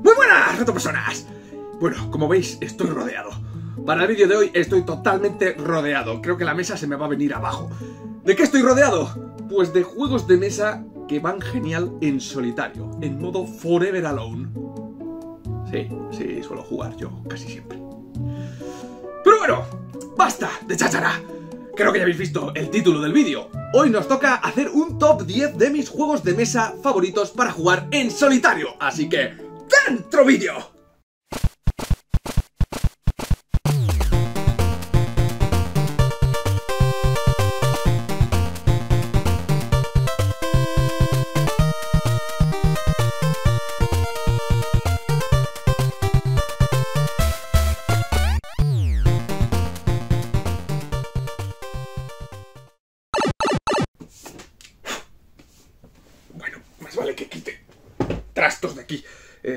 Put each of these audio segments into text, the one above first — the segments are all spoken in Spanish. ¡Muy buenas, retropersonas! Bueno, como veis, estoy rodeado. Para el vídeo de hoy estoy totalmente rodeado. Creo que la mesa se me va a venir abajo. ¿De qué estoy rodeado? Pues de juegos de mesa que van genial en solitario, en modo Forever Alone. Sí, suelo jugar yo casi siempre. Pero bueno, basta de cháchara. Creo que ya habéis visto el título del vídeo. Hoy nos toca hacer un top 10 de mis juegos de mesa favoritos para jugar en solitario. Así que, ¡dentro vídeo!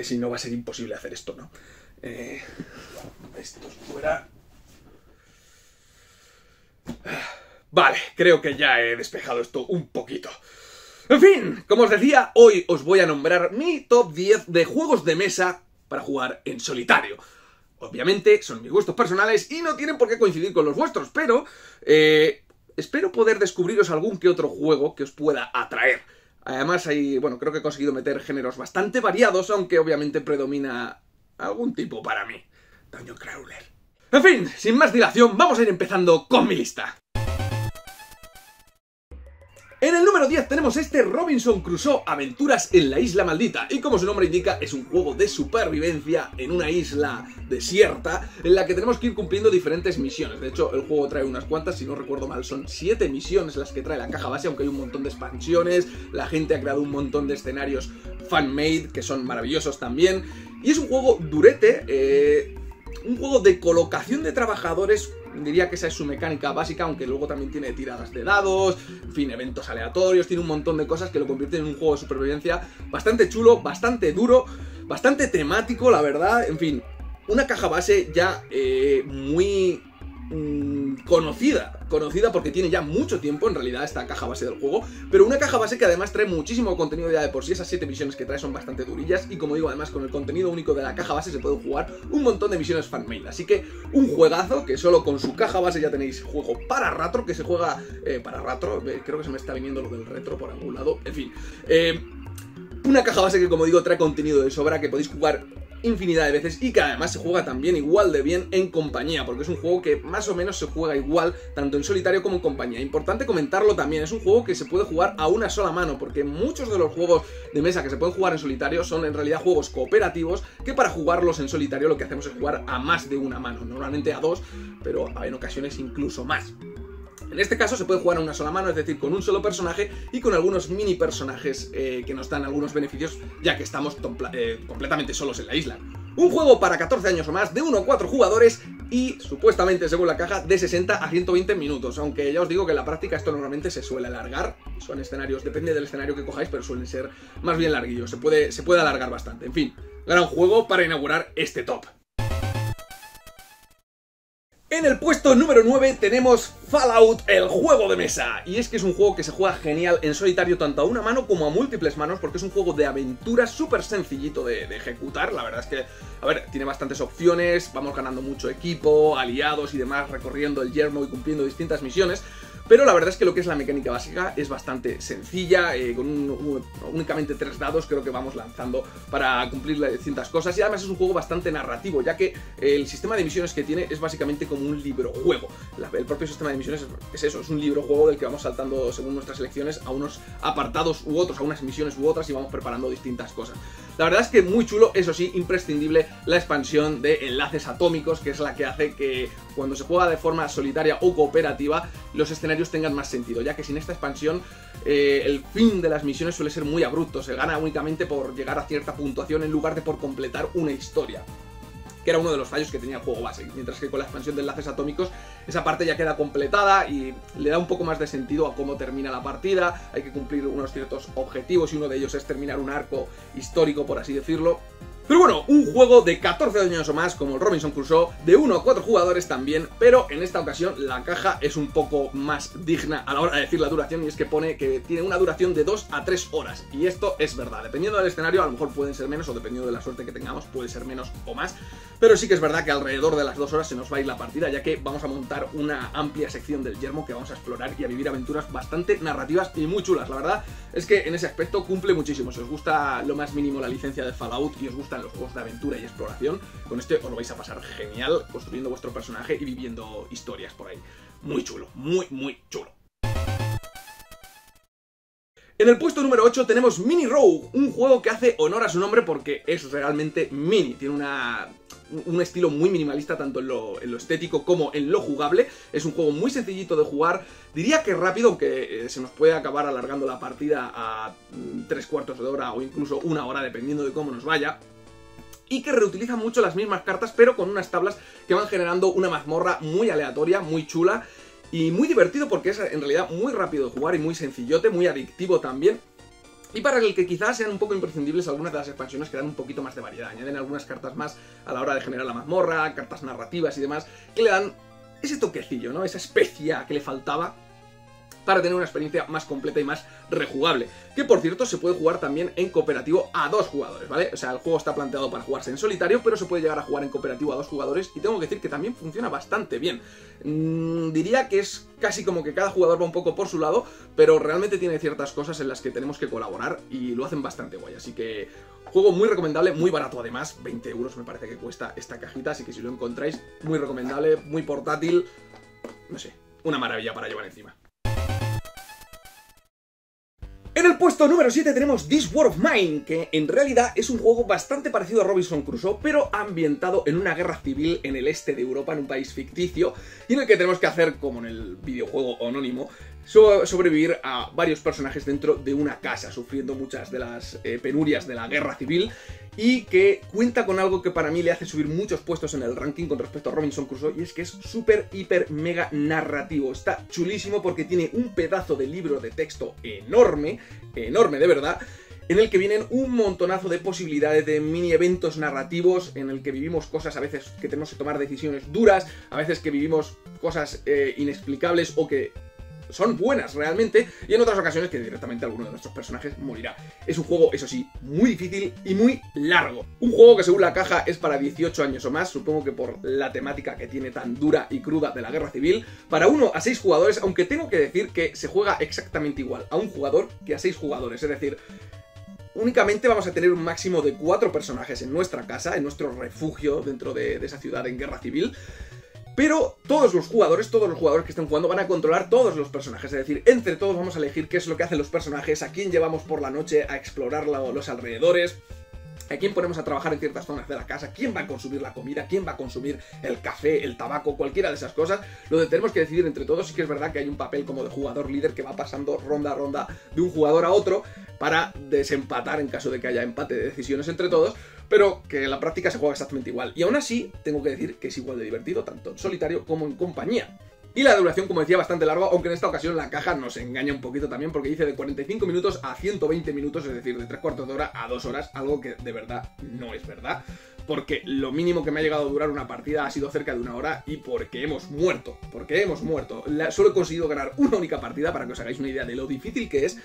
Si no va a ser imposible hacer esto, ¿no? Esto fuera. Vale, creo que ya he despejado esto un poquito. En fin, como os decía, hoy os voy a nombrar mi top 10 de juegos de mesa para jugar en solitario. Obviamente son mis gustos personales y no tienen por qué coincidir con los vuestros, pero espero poder descubriros algún que otro juego que os pueda atraer. Además hay, bueno, creo que he conseguido meter géneros bastante variados, aunque obviamente predomina algún tipo para mí. Dungeon Crawler. En fin, sin más dilación, vamos a ir empezando con mi lista. En el número 10 tenemos este Robinson Crusoe Aventuras en la Isla Maldita, y como su nombre indica, es un juego de supervivencia en una isla desierta en la que tenemos que ir cumpliendo diferentes misiones. De hecho, el juego trae unas cuantas, si no recuerdo mal, son 7 misiones las que trae la caja base, aunque hay un montón de expansiones, la gente ha creado un montón de escenarios fan-made que son maravillosos también, y es un juego durete, un juego de colocación de trabajadores. Diría que esa es su mecánica básica, aunque luego también tiene tiradas de dados, en fin, eventos aleatorios, tiene un montón de cosas que lo convierten en un juego de supervivencia bastante chulo, bastante duro, bastante temático, la verdad. En fin, una caja base ya muy conocida porque tiene ya mucho tiempo en realidad esta caja base del juego, pero una caja base que además trae muchísimo contenido ya de por sí. Esas 7 misiones que trae son bastante durillas y, como digo, además con el contenido único de la caja base se pueden jugar un montón de misiones fan-made, así que un juegazo que solo con su caja base ya tenéis juego para rato, que se juega para rato. Creo que se me está viniendo lo del retro por algún lado, en fin, una caja base que, como digo, trae contenido de sobra, que podéis jugar infinidad de veces y que además se juega también igual de bien en compañía, porque es un juego que más o menos se juega igual tanto en solitario como en compañía. Importante comentarlo también, es un juego que se puede jugar a una sola mano, porque muchos de los juegos de mesa que se pueden jugar en solitario son en realidad juegos cooperativos que para jugarlos en solitario lo que hacemos es jugar a más de una mano, normalmente a dos, pero en ocasiones incluso más. En este caso se puede jugar a una sola mano, es decir, con un solo personaje y con algunos mini personajes que nos dan algunos beneficios, ya que estamos completamente solos en la isla. Un juego para 14 años o más, de 1 a 4 jugadores y, supuestamente, según la caja, de 60 a 120 minutos. Aunque ya os digo que en la práctica esto normalmente se suele alargar. Son escenarios, depende del escenario que cojáis, pero suelen ser más bien larguillos. Se puede alargar bastante. En fin, gran juego para inaugurar este top. En el puesto número 9 tenemos Fallout, el juego de mesa. Y es que es un juego que se juega genial en solitario, tanto a una mano como a múltiples manos, porque es un juego de aventura súper sencillito de ejecutar. La verdad es que, a ver, tiene bastantes opciones, vamos ganando mucho equipo, aliados y demás, recorriendo el yermo y cumpliendo distintas misiones. Pero la verdad es que lo que es la mecánica básica es bastante sencilla, con únicamente 3 dados creo que vamos lanzando para cumplir distintas cosas. Y además es un juego bastante narrativo, ya que el sistema de misiones que tiene es básicamente como un libro-juego. El propio sistema de misiones es eso, es un libro-juego del que vamos saltando según nuestras elecciones a unos apartados u otros, a unas misiones u otras, y vamos preparando distintas cosas. La verdad es que muy chulo, eso sí, imprescindible la expansión de enlaces atómicos, que es la que hace que cuando se juega de forma solitaria o cooperativa los escenarios tengan más sentido, ya que sin esta expansión el fin de las misiones suele ser muy abrupto, se gana únicamente por llegar a cierta puntuación en lugar de por completar una historia, que era uno de los fallos que tenía el juego base, mientras que con la expansión de enlaces atómicos esa parte ya queda completada y le da un poco más de sentido a cómo termina la partida. Hay que cumplir unos ciertos objetivos y uno de ellos es terminar un arco histórico, por así decirlo, Pero bueno, un juego de 14 años o más como el Robinson Crusoe, de 1 a 4 jugadores también, pero en esta ocasión la caja es un poco más digna a la hora de decir la duración, y es que pone que tiene una duración de 2 a 3 horas, y esto es verdad. Dependiendo del escenario a lo mejor pueden ser menos, o dependiendo de la suerte que tengamos puede ser menos o más, pero sí que es verdad que alrededor de las 2 horas se nos va a ir la partida, ya que vamos a montar una amplia sección del yermo que vamos a explorar y a vivir aventuras bastante narrativas y muy chulas. La verdad es que en ese aspecto cumple muchísimo. Si os gusta lo más mínimo la licencia de Fallout y os gustan los juegos de aventura y exploración, con este os lo vais a pasar genial construyendo vuestro personaje y viviendo historias por ahí. Muy chulo, muy muy chulo. En el puesto número 8 tenemos Mini Rogue, un juego que hace honor a su nombre porque es realmente mini. Tiene un estilo muy minimalista tanto en lo estético como en lo jugable. Es un juego muy sencillito de jugar, diría que rápido, aunque se nos puede acabar alargando la partida a 3/4 de hora o incluso una hora dependiendo de cómo nos vaya, y que reutiliza mucho las mismas cartas pero con unas tablas que van generando una mazmorra muy aleatoria, muy chula y muy divertido, porque es en realidad muy rápido de jugar y muy sencillote, muy adictivo también. Y para el que quizás sean un poco imprescindibles algunas de las expansiones que dan un poquito más de variedad. Añaden algunas cartas más a la hora de generar la mazmorra, cartas narrativas y demás, que le dan ese toquecillo, ¿no? Esa especia que le faltaba para tener una experiencia más completa y más rejugable. Que por cierto se puede jugar también en cooperativo a 2 jugadores, ¿vale? O sea, el juego está planteado para jugarse en solitario, pero se puede llegar a jugar en cooperativo a 2 jugadores, y tengo que decir que también funciona bastante bien. Diría que es casi como que cada jugador va un poco por su lado, pero realmente tiene ciertas cosas en las que tenemos que colaborar y lo hacen bastante guay. Así que juego muy recomendable, muy barato además, 20 euros me parece que cuesta esta cajita, así que si lo encontráis, muy recomendable, muy portátil, no sé, una maravilla para llevar encima. En el puesto número 7 tenemos This War of Mine, que en realidad es un juego bastante parecido a Robinson Crusoe, pero ambientado en una guerra civil en el este de Europa, en un país ficticio, y en el que tenemos que hacer, como en el videojuego anónimo, sobrevivir a varios personajes dentro de una casa, sufriendo muchas de las penurias de la guerra civil, y que cuenta con algo que para mí le hace subir muchos puestos en el ranking con respecto a Robinson Crusoe, y es que es súper, hiper, mega narrativo. Está chulísimo porque tiene un pedazo de libro de texto enorme, enorme de verdad, en el que vienen un montonazo de posibilidades de mini eventos narrativos, en el que vivimos cosas a veces que tenemos que tomar decisiones duras, a veces que vivimos cosas inexplicables o que son buenas realmente, y en otras ocasiones que directamente alguno de nuestros personajes morirá. Es un juego, eso sí, muy difícil y muy largo. Un juego que según la caja es para 18 años o más, supongo que por la temática que tiene tan dura y cruda de la guerra civil, para 1 a 6 jugadores, aunque tengo que decir que se juega exactamente igual a un jugador que a 6 jugadores, es decir, únicamente vamos a tener un máximo de 4 personajes en nuestra casa, en nuestro refugio dentro de esa ciudad en guerra civil. Pero todos los jugadores que estén jugando van a controlar todos los personajes, es decir, entre todos vamos a elegir qué es lo que hacen los personajes, a quién llevamos por la noche a explorar los alrededores, a quién ponemos a trabajar en ciertas zonas de la casa, quién va a consumir la comida, quién va a consumir el café, el tabaco, cualquiera de esas cosas, lo tenemos que decidir entre todos. Sí que es verdad que hay un papel como de jugador líder que va pasando ronda a ronda de un jugador a otro para desempatar en caso de que haya empate de decisiones entre todos, pero que en la práctica se juega exactamente igual. Y aún así, tengo que decir que es igual de divertido, tanto en solitario como en compañía. Y la duración, como decía, bastante larga, aunque en esta ocasión la caja nos engaña un poquito también, porque dice de 45 minutos a 120 minutos, es decir, de 3/4 de hora a 2 horas, algo que de verdad no es verdad, porque lo mínimo que me ha llegado a durar una partida ha sido cerca de una hora, y porque hemos muerto. Solo he conseguido ganar una única partida, para que os hagáis una idea de lo difícil que es,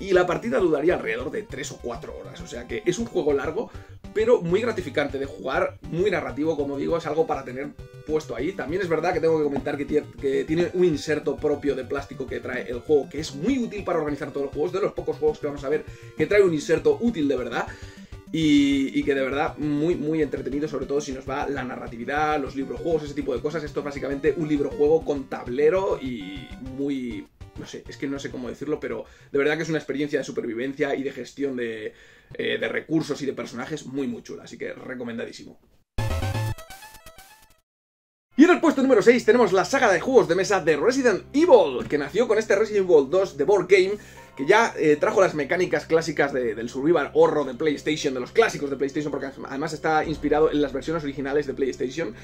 y la partida duraría alrededor de 3 o 4 horas, o sea que es un juego largo, pero muy gratificante de jugar, muy narrativo, como digo, es algo para tener puesto ahí. También es verdad que tengo que comentar que tiene un inserto propio de plástico que trae el juego, que es muy útil para organizar todos los juegos, de los pocos juegos que vamos a ver que trae un inserto útil de verdad, y que de verdad muy muy entretenido, sobre todo si nos va la narratividad, los librojuegos, ese tipo de cosas. Esto es básicamente un librojuego con tablero y muy... no sé, es que no sé cómo decirlo, pero de verdad que es una experiencia de supervivencia y de gestión de recursos y de personajes muy muy chula, así que recomendadísimo. Y en el puesto número 6 tenemos la saga de juegos de mesa de Resident Evil, que nació con este Resident Evil 2 de Board Game, que ya trajo las mecánicas clásicas del survival horror de PlayStation, de los clásicos de PlayStation, porque además está inspirado en las versiones originales de PlayStation,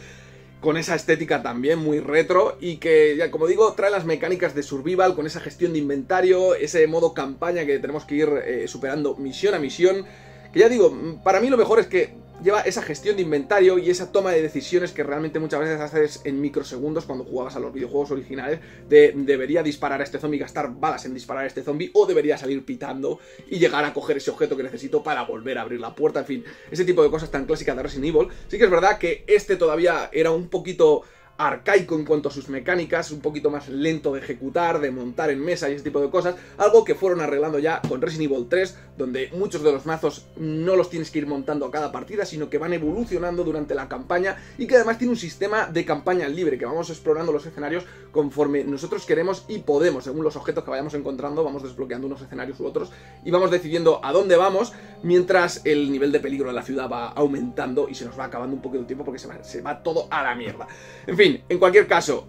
con esa estética también muy retro, y que, ya como digo, trae las mecánicas de survival con esa gestión de inventario, ese modo campaña que tenemos que ir superando misión a misión, Que ya digo, para mí lo mejor es que lleva esa gestión de inventario y esa toma de decisiones que realmente muchas veces haces en microsegundos cuando jugabas a los videojuegos originales, de debería disparar a este zombie, gastar balas en disparar a este zombie, o debería salir pitando y llegar a coger ese objeto que necesito para volver a abrir la puerta. En fin, ese tipo de cosas tan clásicas de Resident Evil. Sí que es verdad que este todavía era un poquito arcaico en cuanto a sus mecánicas, un poquito más lento de ejecutar, de montar en mesa y ese tipo de cosas, algo que fueron arreglando ya con Resident Evil 3, donde muchos de los mazos no los tienes que ir montando a cada partida, sino que van evolucionando durante la campaña, y que además tiene un sistema de campaña libre, que vamos explorando los escenarios conforme nosotros queremos y podemos, según los objetos que vayamos encontrando, vamos desbloqueando unos escenarios u otros, y vamos decidiendo a dónde vamos, mientras el nivel de peligro de la ciudad va aumentando y se nos va acabando un poquito de tiempo porque se va todo a la mierda. En fin, en cualquier caso,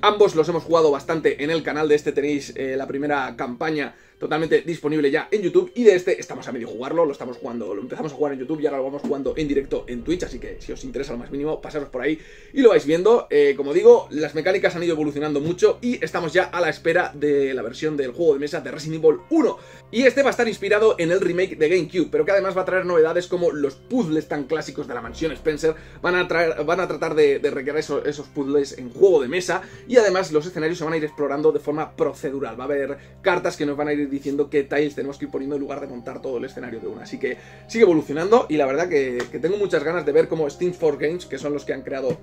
ambos los hemos jugado bastante en el canal. De este tenéis la primera campaña totalmente disponible ya en YouTube, y de este estamos a medio jugarlo, lo estamos jugando, lo empezamos a jugar en YouTube y ahora lo vamos jugando en directo en Twitch, así que si os interesa lo más mínimo, pasaros por ahí y lo vais viendo. Como digo, las mecánicas han ido evolucionando mucho y estamos ya a la espera de la versión del juego de mesa de Resident Evil 1, y este va a estar inspirado en el remake de GameCube, pero que además va a traer novedades como los puzzles tan clásicos de la mansión Spencer, van a tratar de recrear esos puzzles en juego de mesa, y además los escenarios se van a ir explorando de forma procedural, va a haber cartas que nos van a ir diciendo qué tiles tenemos que ir poniendo en lugar de montar todo el escenario de una, así que sigue evolucionando, y la verdad que tengo muchas ganas de ver cómo Steamforged Games, que son los que han creado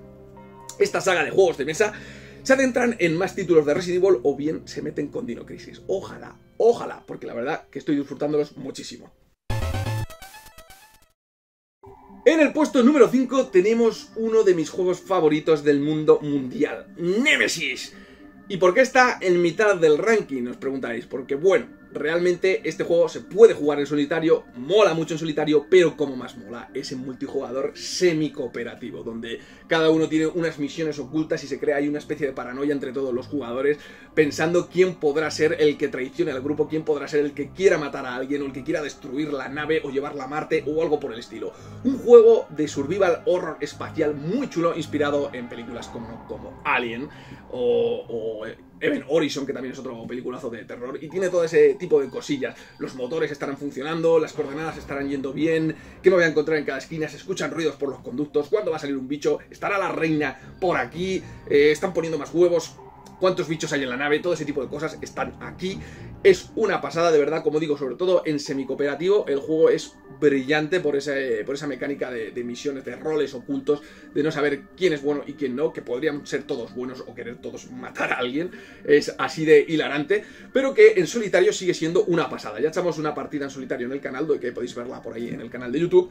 esta saga de juegos de mesa, se adentran en más títulos de Resident Evil o bien se meten con Dino Crisis. Ojalá, ojalá, porque la verdad que estoy disfrutándolos muchísimo. En el puesto número 5 tenemos uno de mis juegos favoritos del mundo mundial, Nemesis. ¿Y por qué está en mitad del ranking?, os preguntaréis, porque bueno, realmente este juego se puede jugar en solitario, mola mucho en solitario, pero como más mola es en multijugador semi-cooperativo, donde cada uno tiene unas misiones ocultas y se crea ahí una especie de paranoia entre todos los jugadores, pensando quién podrá ser el que traicione al grupo, quién podrá ser el que quiera matar a alguien, o el que quiera destruir la nave o llevarla a Marte o algo por el estilo. Un juego de survival horror espacial muy chulo, inspirado en películas como Alien o Event Horizon, que también es otro peliculazo de terror, y tiene todo ese tipo de cosillas. Los motores estarán funcionando, las coordenadas estarán yendo bien, qué me voy a encontrar en cada esquina, se escuchan ruidos por los conductos, cuándo va a salir un bicho, estará la reina por aquí, están poniendo más huevos, cuántos bichos hay en la nave, todo ese tipo de cosas están aquí. Es una pasada, de verdad, como digo, sobre todo en semicooperativo. El juego es brillante por esa mecánica de misiones, de roles ocultos, de no saber quién es bueno y quién no, que podrían ser todos buenos o querer todos matar a alguien. Es así de hilarante, pero que en solitario sigue siendo una pasada. Ya echamos una partida en solitario en el canal, que podéis verla por ahí en el canal de YouTube,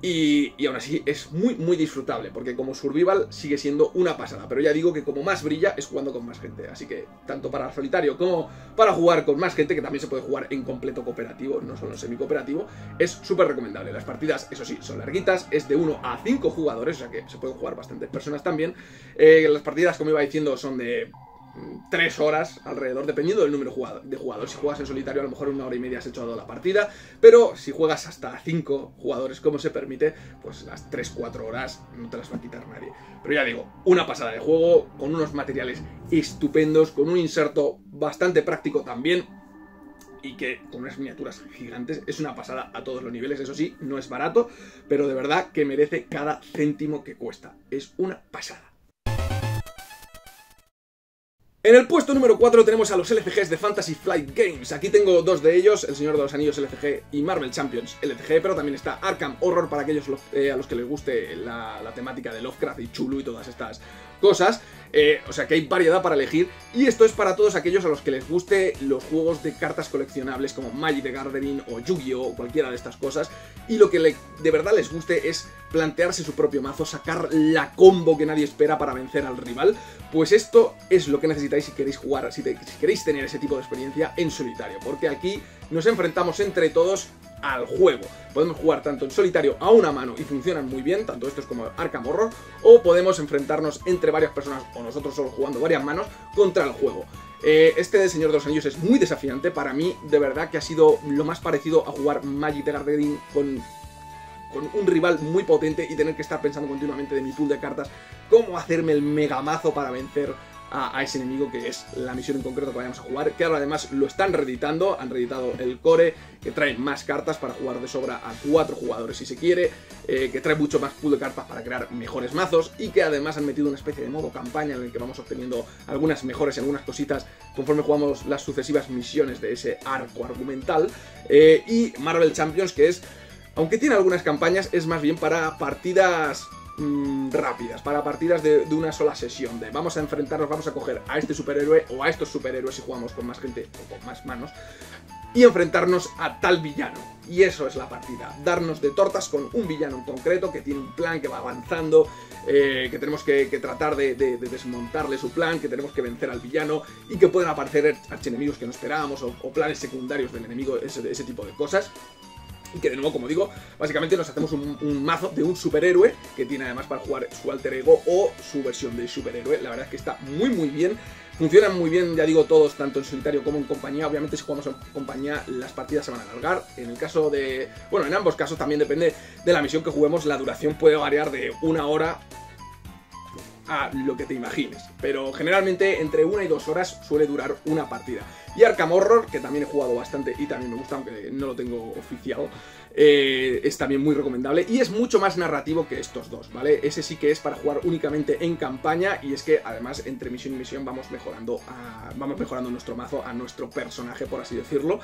y aún así es muy, muy disfrutable, porque como survival sigue siendo una pasada. Pero ya digo que como más brilla es jugando con más gente, así que tanto para solitario como para jugar con más gente, que también se puede jugar en completo cooperativo, no solo en semicooperativo, es súper recomendable. Las partidas, eso sí, son larguitas, es de 1 a 5 jugadores, o sea que se pueden jugar bastantes personas también. Las partidas, como iba diciendo, son de 3 horas alrededor, dependiendo del número de jugadores. Si juegas en solitario, a lo mejor en 1 hora y media has hecho la partida, pero si juegas hasta 5 jugadores, como se permite, pues las 3-4 horas no te las va a quitar nadie. Pero ya digo, una pasada de juego, con unos materiales estupendos, con un inserto bastante práctico también, y que con unas miniaturas gigantes es una pasada a todos los niveles. Eso sí, no es barato, pero de verdad que merece cada céntimo que cuesta, es una pasada. En el puesto número 4 tenemos a los LFGs de Fantasy Flight Games. Aquí tengo dos de ellos, El Señor de los Anillos LFG y Marvel Champions LFG, pero también está Arkham Horror para aquellos a los que les guste la temática de Lovecraft y Cthulhu y todas estas cosas. O sea que hay variedad para elegir, y esto es para todos aquellos a los que les guste los juegos de cartas coleccionables como Magic the Gathering o Yu-Gi-Oh o cualquiera de estas cosas, y lo que de verdad les guste es plantearse su propio mazo, sacar la combo que nadie espera para vencer al rival. Pues esto es lo que necesitáis si queréis jugar, si queréis tener ese tipo de experiencia en solitario, porque aquí nos enfrentamos entre todos al juego. Podemos jugar tanto en solitario a una mano, y funcionan muy bien, tanto estos como Arkham Horror, o podemos enfrentarnos entre varias personas, o nosotros solo jugando varias manos, contra el juego. Este de Señor de los Anillos es muy desafiante. Para mí, de verdad que ha sido lo más parecido a jugar Magic the Gathering con un rival muy potente, y tener que estar pensando continuamente de mi pool de cartas, cómo hacerme el megamazo para vencer a ese enemigo, que es la misión en concreto que vayamos a jugar, que ahora además lo están reeditando, han reeditado el core, que trae más cartas para jugar de sobra a 4 jugadores si se quiere, que trae mucho más pool de cartas para crear mejores mazos, y que además han metido una especie de modo campaña en el que vamos obteniendo algunas mejores, algunas cositas, conforme jugamos las sucesivas misiones de ese arco argumental, y Marvel Champions, que es, aunque tiene algunas campañas, es más bien para partidas rápidas, para partidas de una sola sesión, de vamos a enfrentarnos, vamos a coger a este superhéroe o a estos superhéroes si jugamos con más gente o con más manos, y enfrentarnos a tal villano. Y eso es la partida, darnos de tortas con un villano en concreto que tiene un plan, que va avanzando, que tenemos que tratar de desmontarle su plan, que tenemos que vencer al villano, y que pueden aparecer archienemigos que no esperábamos, o planes secundarios del enemigo, ese tipo de cosas. Y que de nuevo, como digo, básicamente nos hacemos un mazo de un superhéroe, que tiene además para jugar su alter ego o su versión de superhéroe. La verdad es que está muy bien. Funcionan muy bien, ya digo, todos, tanto en solitario como en compañía. Obviamente si jugamos en compañía las partidas se van a alargar. En el caso de... bueno, en ambos casos también depende de la misión que juguemos. La duración puede variar de una hora a lo que te imagines, pero generalmente entre 1 y 2 horas suele durar una partida. Y Arkham Horror, que también he jugado bastante y también me gusta, aunque no lo tengo oficiado, es también muy recomendable, y es mucho más narrativo que estos dos, ¿vale? Ese sí que es para jugar únicamente en campaña, y es que además entre misión y misión vamos mejorando nuestro mazo, a nuestro personaje, por así decirlo.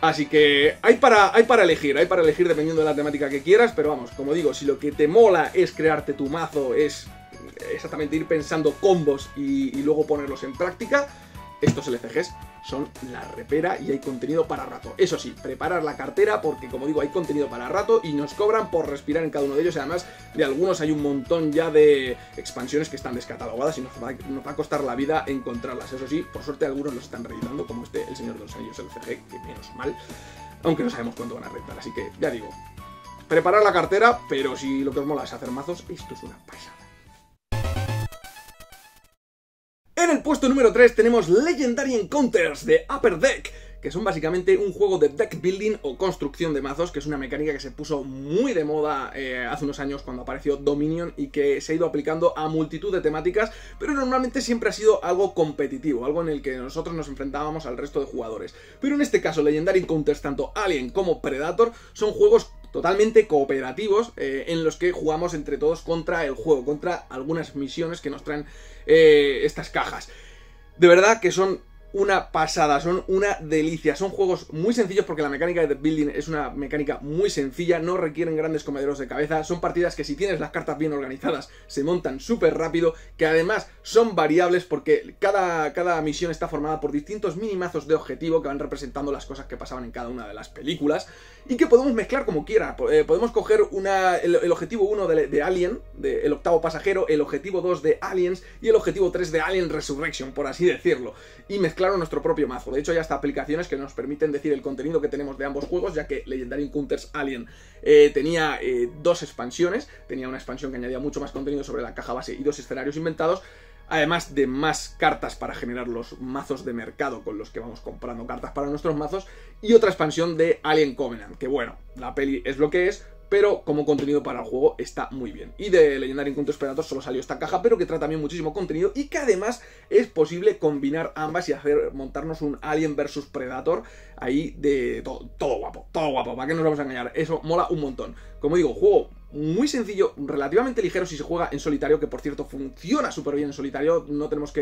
Así que hay para elegir dependiendo de la temática que quieras, pero vamos, como digo, si lo que te mola es crearte tu mazo, es exactamente ir pensando combos y luego ponerlos en práctica, estos LFGs son la repera y hay contenido para rato. Eso sí, preparar la cartera, porque como digo, hay contenido para rato y nos cobran por respirar en cada uno de ellos. Además, de algunos hay un montón ya de expansiones que están descatalogadas y nos va a costar la vida encontrarlas. Eso sí, por suerte algunos los están reeditando, como este El Señor de los Anillos LFG, que menos mal, aunque no sabemos cuánto van a rentar. Así que, ya digo, preparar la cartera, pero si lo que os mola es hacer mazos, esto es una pasada. En el puesto número 3 tenemos Legendary Encounters de Upper Deck, que son básicamente un juego de deck building o construcción de mazos, que es una mecánica que se puso muy de moda hace unos años cuando apareció Dominion, y que se ha ido aplicando a multitud de temáticas, pero normalmente siempre ha sido algo competitivo, algo en el que nosotros nos enfrentábamos al resto de jugadores. Pero en este caso, Legendary Encounters, tanto Alien como Predator, son juegos totalmente cooperativos, en los que jugamos entre todos contra el juego, contra algunas misiones que nos traen estas cajas. De verdad que son una pasada, son una delicia, son juegos muy sencillos porque la mecánica de deck building es una mecánica muy sencilla, no requieren grandes comederos de cabeza, son partidas que si tienes las cartas bien organizadas se montan súper rápido, que además son variables porque cada misión está formada por distintos minimazos de objetivo que van representando las cosas que pasaban en cada una de las películas, y que podemos mezclar como quiera. Podemos coger el objetivo 1 de Alien, el octavo pasajero, el objetivo 2 de Aliens y el objetivo 3 de Alien Resurrection, por así decirlo, y mezclar nuestro propio mazo. De hecho, hay hasta aplicaciones que nos permiten decir el contenido que tenemos de ambos juegos, ya que Legendary Encounters Alien tenía dos expansiones, tenía una expansión que añadía mucho más contenido sobre la caja base y 2 escenarios inventados, además de más cartas para generar los mazos de mercado con los que vamos comprando cartas para nuestros mazos, y otra expansión de Alien Covenant, que bueno, la peli es lo que es, pero como contenido para el juego está muy bien. Y de Legendary Encounters Predator solo salió esta caja, pero que trae también muchísimo contenido, y que además es posible combinar ambas y montarnos un Alien vs Predator ahí de todo guapo, ¿para qué nos vamos a engañar? Eso mola un montón. Como digo, juego muy sencillo, relativamente ligero si se juega en solitario, que por cierto funciona súper bien en solitario, no tenemos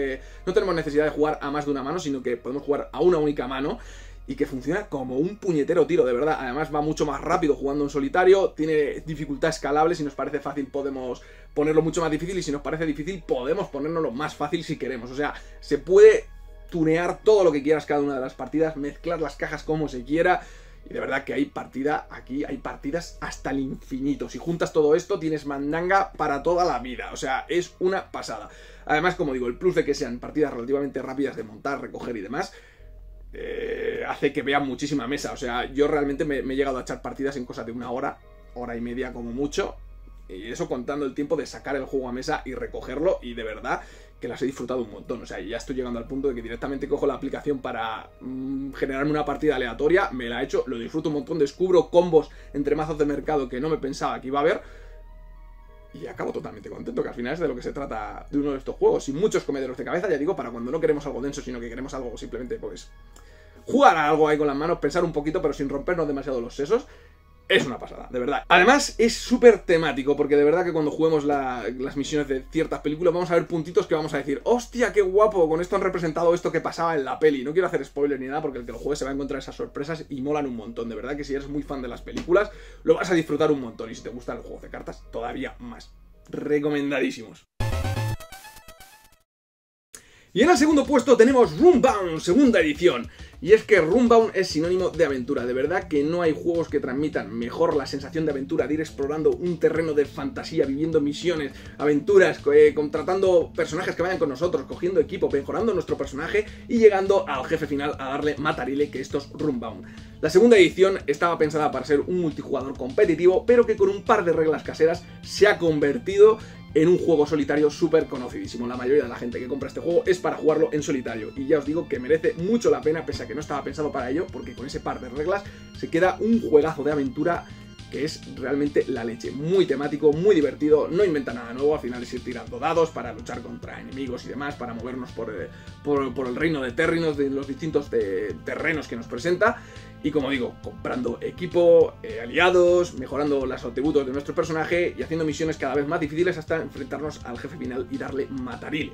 necesidad de jugar a más de una mano, sino que podemos jugar a una única mano, y que funciona como un puñetero tiro, de verdad. Además va mucho más rápido jugando en solitario, tiene dificultad escalable, si nos parece fácil podemos ponerlo mucho más difícil, y si nos parece difícil podemos ponérnoslo más fácil si queremos. O sea, se puede tunear todo lo que quieras cada una de las partidas, mezclar las cajas como se quiera, y de verdad que hay partida aquí, hay partidas hasta el infinito. Si juntas todo esto tienes mandanga para toda la vida, o sea, es una pasada. Además, como digo, el plus de que sean partidas relativamente rápidas de montar, recoger y demás, hace que vea muchísima mesa. O sea, yo realmente me he llegado a echar partidas en cosas de una hora, hora y media como mucho, y eso contando el tiempo de sacar el juego a mesa y recogerlo, y de verdad que las he disfrutado un montón. O sea, ya estoy llegando al punto de que directamente cojo la aplicación para generarme una partida aleatoria, me la echo, lo disfruto un montón, descubro combos entre mazos de mercado que no me pensaba que iba a haber, Y acabo totalmente contento, que al final es de lo que se trata de uno de estos juegos. Sin muchos comederos de cabeza, ya digo, para cuando no queremos algo denso, sino que queremos algo simplemente, pues, jugar a algo ahí con las manos, pensar un poquito, pero sin rompernos demasiado los sesos. Es una pasada, de verdad. Además, es súper temático, porque de verdad que cuando juguemos las misiones de ciertas películas vamos a ver puntitos que vamos a decir, ¡hostia, qué guapo! Con esto han representado esto que pasaba en la peli. No quiero hacer spoiler ni nada, porque el que lo juegue se va a encontrar esas sorpresas y molan un montón. De verdad que si eres muy fan de las películas, lo vas a disfrutar un montón. Y si te gustan los juegos de cartas, todavía más. Recomendadísimos. Y en el segundo puesto tenemos Runebound, segunda edición. Y es que Runebound es sinónimo de aventura. De verdad que no hay juegos que transmitan mejor la sensación de aventura, de ir explorando un terreno de fantasía, viviendo misiones, aventuras, contratando personajes que vayan con nosotros, cogiendo equipo, mejorando nuestro personaje y llegando al jefe final a darle matarile, que esto es Runebound. La segunda edición estaba pensada para ser un multijugador competitivo, pero que con un par de reglas caseras se ha convertido en un juego solitario súper conocidísimo. La mayoría de la gente que compra este juego es para jugarlo en solitario, y ya os digo que merece mucho la pena, pese a que no estaba pensado para ello, porque con ese par de reglas se queda un juegazo de aventura que es realmente la leche. Muy temático, muy divertido, no inventa nada nuevo, al final es ir tirando dados para luchar contra enemigos y demás, para movernos por el reino de Terrinos, de los distintos terrenos que nos presenta, y como digo, comprando equipo, aliados, mejorando los atributos de nuestro personaje y haciendo misiones cada vez más difíciles hasta enfrentarnos al jefe final y darle matarile.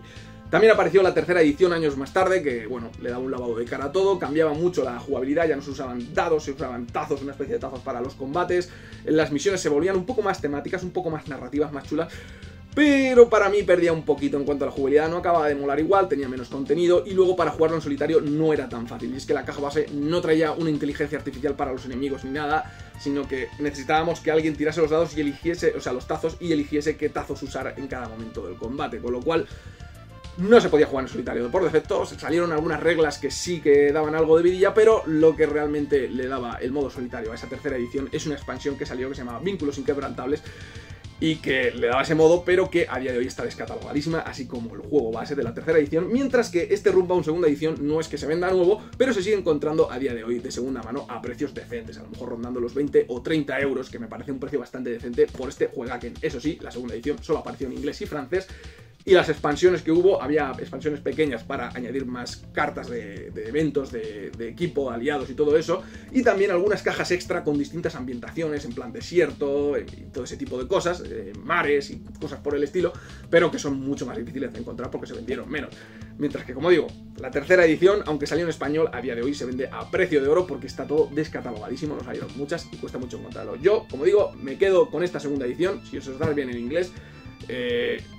También apareció la tercera edición años más tarde, que bueno, le daba un lavado de cara a todo, cambiaba mucho la jugabilidad, ya no se usaban dados, se usaban tazos, una especie de tazos para los combates, las misiones se volvían un poco más temáticas, un poco más narrativas, más chulas, pero para mí perdía un poquito en cuanto a la jugabilidad, no acababa de molar igual, tenía menos contenido, y luego para jugarlo en solitario no era tan fácil. Y es que la caja base no traía una inteligencia artificial para los enemigos ni nada, sino que necesitábamos que alguien tirase los dados y eligiese, o sea, los tazos, y eligiese qué tazos usar en cada momento del combate, con lo cual no se podía jugar en solitario. Por defecto salieron algunas reglas que sí que daban algo de vidilla, pero lo que realmente le daba el modo solitario a esa tercera edición es una expansión que salió que se llamaba Vínculos Inquebrantables, y que le daba ese modo, pero que a día de hoy está descatalogadísima, así como el juego base de la tercera edición, mientras que este Runebound segunda edición no es que se venda nuevo, pero se sigue encontrando a día de hoy de segunda mano a precios decentes, a lo mejor rondando los 20 o 30 euros, que me parece un precio bastante decente por este juegaken. Eso sí, la segunda edición solo apareció en inglés y francés, y las expansiones que hubo, había expansiones pequeñas para añadir más cartas de eventos, de equipo, aliados y todo eso, y también algunas cajas extra con distintas ambientaciones, en plan desierto, y todo ese tipo de cosas, mares y cosas por el estilo, pero que son mucho más difíciles de encontrar porque se vendieron menos. Mientras que, como digo, la tercera edición, aunque salió en español, a día de hoy se vende a precio de oro porque está todo descatalogadísimo, no salieron muchas y cuesta mucho encontrarlo. Yo, como digo, me quedo con esta segunda edición, si os da bien en inglés,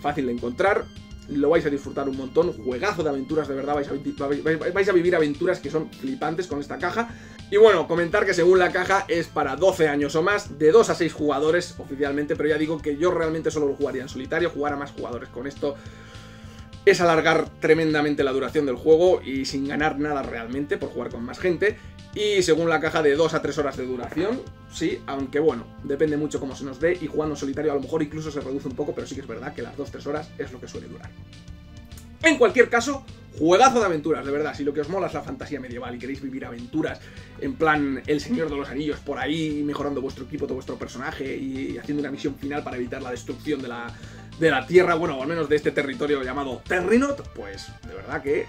fácil de encontrar, lo vais a disfrutar un montón, juegazo de aventuras, de verdad, vais a vivir aventuras que son flipantes con esta caja. Y bueno, comentar que según la caja es para 12 años o más, de 2 a 6 jugadores oficialmente, pero ya digo que yo realmente solo lo jugaría en solitario, jugar a más jugadores con esto es alargar tremendamente la duración del juego y sin ganar nada realmente por jugar con más gente. Y según la caja, de 2 a 3 horas de duración, sí, aunque bueno, depende mucho cómo se nos dé, y jugando solitario a lo mejor incluso se reduce un poco, pero sí que es verdad que las 2-3 horas es lo que suele durar. En cualquier caso, juegazo de aventuras, de verdad. Si lo que os mola es la fantasía medieval y queréis vivir aventuras en plan El Señor de los Anillos por ahí, mejorando vuestro equipo, todo vuestro personaje y haciendo una misión final para evitar la destrucción de la tierra, bueno, o al menos de este territorio llamado Terrinot, pues de verdad que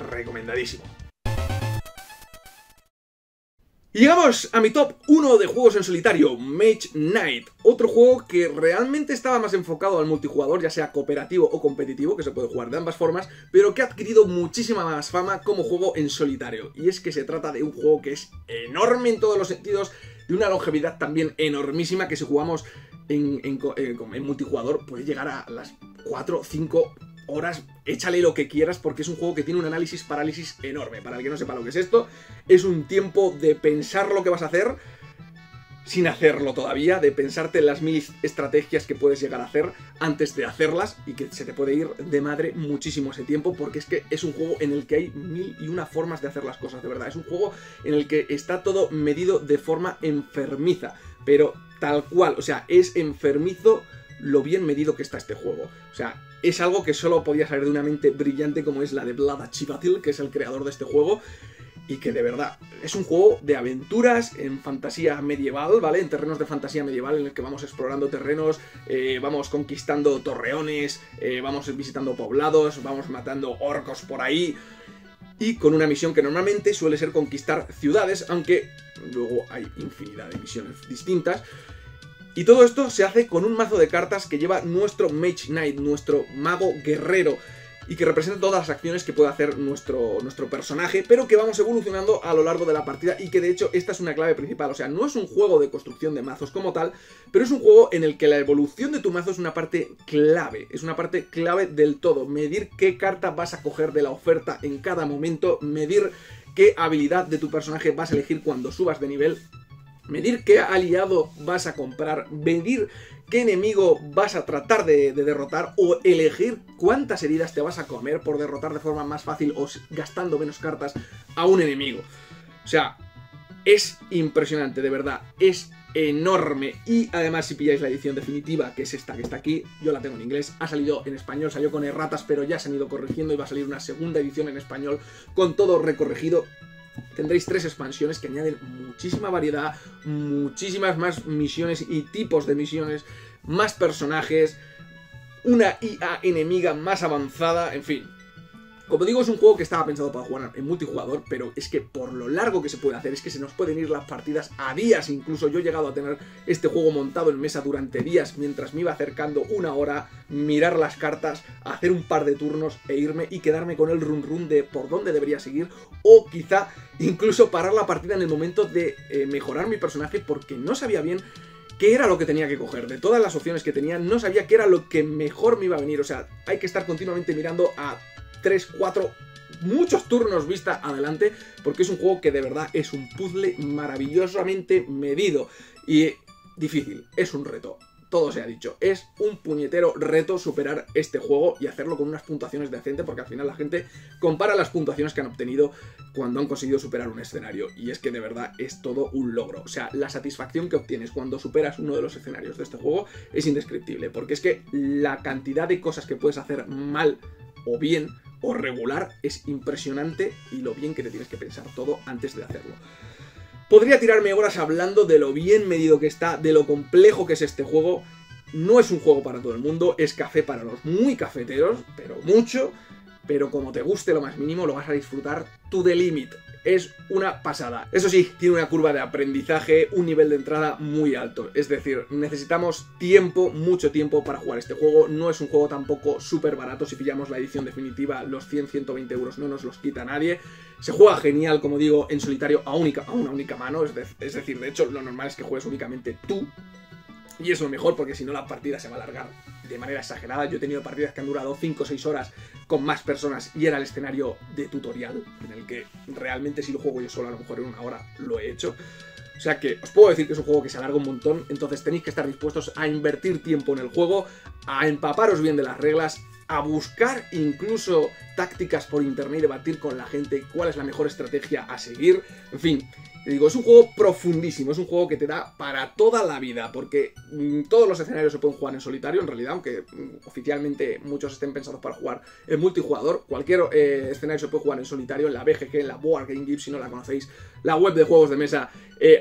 recomendadísimo. Y llegamos a mi top 1 de juegos en solitario, Mage Knight, otro juego que realmente estaba más enfocado al multijugador, ya sea cooperativo o competitivo, que se puede jugar de ambas formas, pero que ha adquirido muchísima más fama como juego en solitario. Y es que se trata de un juego que es enorme en todos los sentidos, de una longevidad también enormísima, que si jugamos en multijugador puede llegar a las 4 o 5 horas, échale lo que quieras, porque es un juego que tiene un análisis parálisis enorme. Para el que no sepa lo que es esto, es un tiempo de pensar lo que vas a hacer sin hacerlo todavía, de pensarte las mil estrategias que puedes llegar a hacer antes de hacerlas, y que se te puede ir de madre muchísimo ese tiempo, porque es que es un juego en el que hay mil y una formas de hacer las cosas, de verdad. Es un juego en el que está todo medido de forma enfermiza, pero tal cual, o sea, es enfermizo lo bien medido que está este juego. O sea, es algo que solo podía salir de una mente brillante como es la de Vlaada Chvátil, que es el creador de este juego, y que de verdad es un juego de aventuras en fantasía medieval, ¿vale? En terrenos de fantasía medieval en el que vamos explorando terrenos, vamos conquistando torreones, vamos visitando poblados, vamos matando orcos por ahí, y con una misión que normalmente suele ser conquistar ciudades, aunque luego hay infinidad de misiones distintas. Y todo esto se hace con un mazo de cartas que lleva nuestro Mage Knight, nuestro mago guerrero, y que representa todas las acciones que puede hacer nuestro personaje, pero que vamos evolucionando a lo largo de la partida, y que de hecho esta es una clave principal. O sea, no es un juego de construcción de mazos como tal, pero es un juego en el que la evolución de tu mazo es una parte clave, del todo. Medir qué carta vas a coger de la oferta en cada momento, medir qué habilidad de tu personaje vas a elegir cuando subas de nivel, medir qué aliado vas a comprar, medir qué enemigo vas a tratar de derrotar, o elegir cuántas heridas te vas a comer por derrotar de forma más fácil o gastando menos cartas a un enemigo. O sea, es impresionante, de verdad, es enorme. Y además, si pilláis la edición definitiva, que es esta que está aquí, yo la tengo en inglés, ha salido en español, salió con erratas, pero ya se han ido corrigiendo y va a salir una segunda edición en español con todo recorregido. Tendréis 3 expansiones que añaden muchísima variedad, muchísimas más misiones y tipos de misiones, más personajes, una IA enemiga más avanzada, en fin. Como digo, es un juego que estaba pensado para jugar en multijugador, pero es que por lo largo que se puede hacer, es que se nos pueden ir las partidas a días incluso. Yo he llegado a tener este juego montado en mesa durante días, mientras me iba acercando una hora, mirar las cartas, hacer un par de turnos e irme, y quedarme con el run run de por dónde debería seguir, o quizá incluso parar la partida en el momento de mejorar mi personaje, porque no sabía bien qué era lo que tenía que coger. De todas las opciones que tenía, no sabía qué era lo que mejor me iba a venir. O sea, hay que estar continuamente mirando a 3, 4, muchos turnos vista adelante, porque es un juego que de verdad es un puzzle maravillosamente medido y difícil. Es un reto, todo se ha dicho, es un puñetero reto superar este juego y hacerlo con unas puntuaciones decentes, porque al final la gente compara las puntuaciones que han obtenido cuando han conseguido superar un escenario, y es que de verdad es todo un logro. O sea, la satisfacción que obtienes cuando superas uno de los escenarios de este juego es indescriptible, porque es que la cantidad de cosas que puedes hacer mal o bien o regular es impresionante, y lo bien que te tienes que pensar todo antes de hacerlo. Podría tirarme horas hablando de lo bien medido que está, de lo complejo que es este juego. No es un juego para todo el mundo, es café para los muy cafeteros, pero mucho, pero como te guste lo más mínimo lo vas a disfrutar to the limit. Es una pasada. Eso sí, tiene una curva de aprendizaje, un nivel de entrada muy alto. Es decir, necesitamos tiempo, mucho tiempo para jugar este juego. No es un juego tampoco súper barato. Si pillamos la edición definitiva, los 100-120 euros no nos los quita nadie. Se juega genial, como digo, en solitario a una única mano. Es decir, de hecho, lo normal es que juegues únicamente tú. Y es lo mejor, porque si no la partida se va a alargar de manera exagerada. Yo he tenido partidas que han durado 5 o 6 horas con más personas, y era el escenario de tutorial, en el que realmente si lo juego yo solo a lo mejor en una hora lo he hecho. O sea que os puedo decir que es un juego que se alarga un montón, entonces tenéis que estar dispuestos a invertir tiempo en el juego, a empaparos bien de las reglas, a buscar incluso tácticas por internet y debatir con la gente cuál es la mejor estrategia a seguir. En fin, te digo, es un juego profundísimo, es un juego que te da para toda la vida, porque todos los escenarios se pueden jugar en solitario, en realidad, aunque oficialmente muchos estén pensados para jugar en multijugador. Cualquier escenario se puede jugar en solitario, en la BGG, en la Board Game Geek, si no la conocéis, la web de juegos de mesa.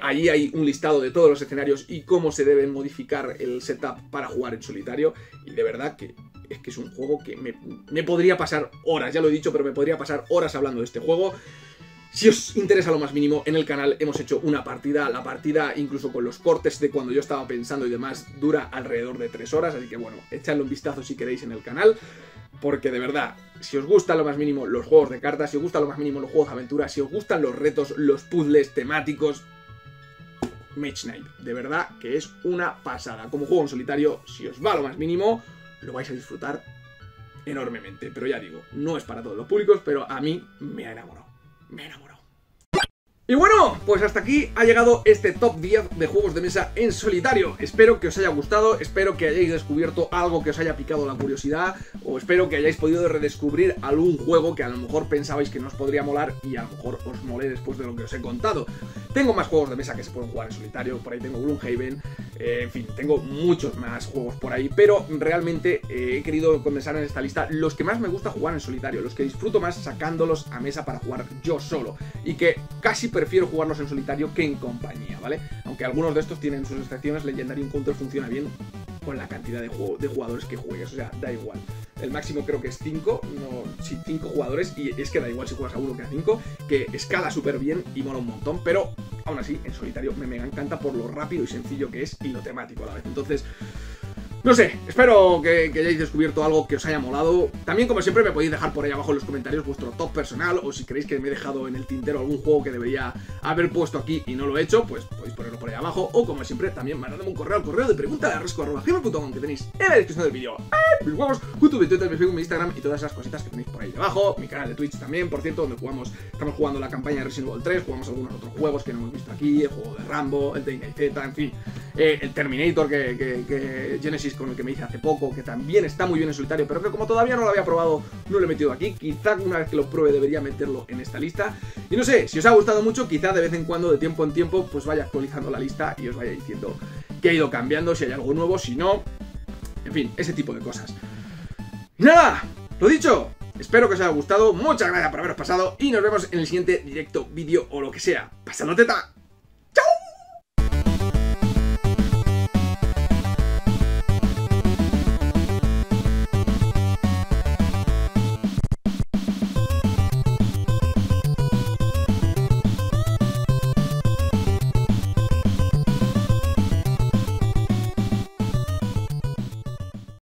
Allí hay un listado de todos los escenarios y cómo se debe modificar el setup para jugar en solitario, y de verdad que es un juego que me podría pasar horas, ya lo he dicho, pero me podría pasar horas hablando de este juego. Si os interesa lo más mínimo, en el canal hemos hecho una partida. La partida, incluso con los cortes de cuando yo estaba pensando y demás, dura alrededor de 3 horas. Así que bueno, echadle un vistazo si queréis en el canal, porque de verdad, si os gustan lo más mínimo los juegos de cartas, si os gustan lo más mínimo los juegos de aventura, si os gustan los retos, los puzzles temáticos, Mage Knight, de verdad que es una pasada. Como juego en solitario, si os va lo más mínimo, lo vais a disfrutar enormemente. Pero ya digo, no es para todos los públicos, pero a mí me ha enamorado. Me enamoró. Y bueno, pues hasta aquí ha llegado este top 10 de juegos de mesa en solitario. Espero que os haya gustado, espero que hayáis descubierto algo que os haya picado la curiosidad, o espero que hayáis podido redescubrir algún juego que a lo mejor pensabais que no os podría molar y a lo mejor os molé después de lo que os he contado. Tengo más juegos de mesa que se pueden jugar en solitario, por ahí tengo Gloomhaven, En fin, tengo muchos más juegos por ahí, pero realmente he querido condensar en esta lista los que más me gusta jugar en solitario, los que disfruto más sacándolos a mesa para jugar yo solo, y que casi prefiero jugarlos en solitario que en compañía, ¿vale? Aunque algunos de estos tienen sus excepciones, Legendary Encounters funciona bien con la cantidad de jugadores que juegues, o sea, da igual. El máximo creo que es 5, no, sí, 5 jugadores, y es que da igual si juegas a uno que a 5, que escala súper bien y mola un montón, pero aún así, en solitario me mega encanta por lo rápido y sencillo que es y lo temático a la vez. Entonces, no sé, espero que hayáis descubierto algo que os haya molado. También, como siempre, me podéis dejar por ahí abajo en los comentarios vuestro top personal, o si creéis que me he dejado en el tintero algún juego que debería haber puesto aquí y no lo he hecho, pues podéis ponerlo por ahí abajo. O, como siempre, también mandadme un correo al correo de preguntalarresco@gmail.com que tenéis en la descripción del vídeo, mis juegos, YouTube, Twitter, mi Facebook, mi Instagram y todas esas cositas que tenéis por ahí debajo. Mi canal de Twitch también, por cierto, donde estamos jugando la campaña de Resident Evil 3, jugamos algunos otros juegos que no hemos visto aquí, el juego de Rambo, el de Z, en fin, el Terminator que Genesis con el que me hice hace poco, que también está muy bien en solitario, pero que como todavía no lo había probado, no lo he metido aquí. Quizá una vez que lo pruebe debería meterlo en esta lista. Y no sé, si os ha gustado mucho, quizá de vez en cuando, de tiempo en tiempo, pues vaya actualizando la lista y os vaya diciendo que ha ido cambiando, si hay algo nuevo, si no, en fin, ese tipo de cosas. Y nada, lo dicho, espero que os haya gustado, muchas gracias por haberos pasado y nos vemos en el siguiente directo, vídeo o lo que sea. ¡Pasando teta!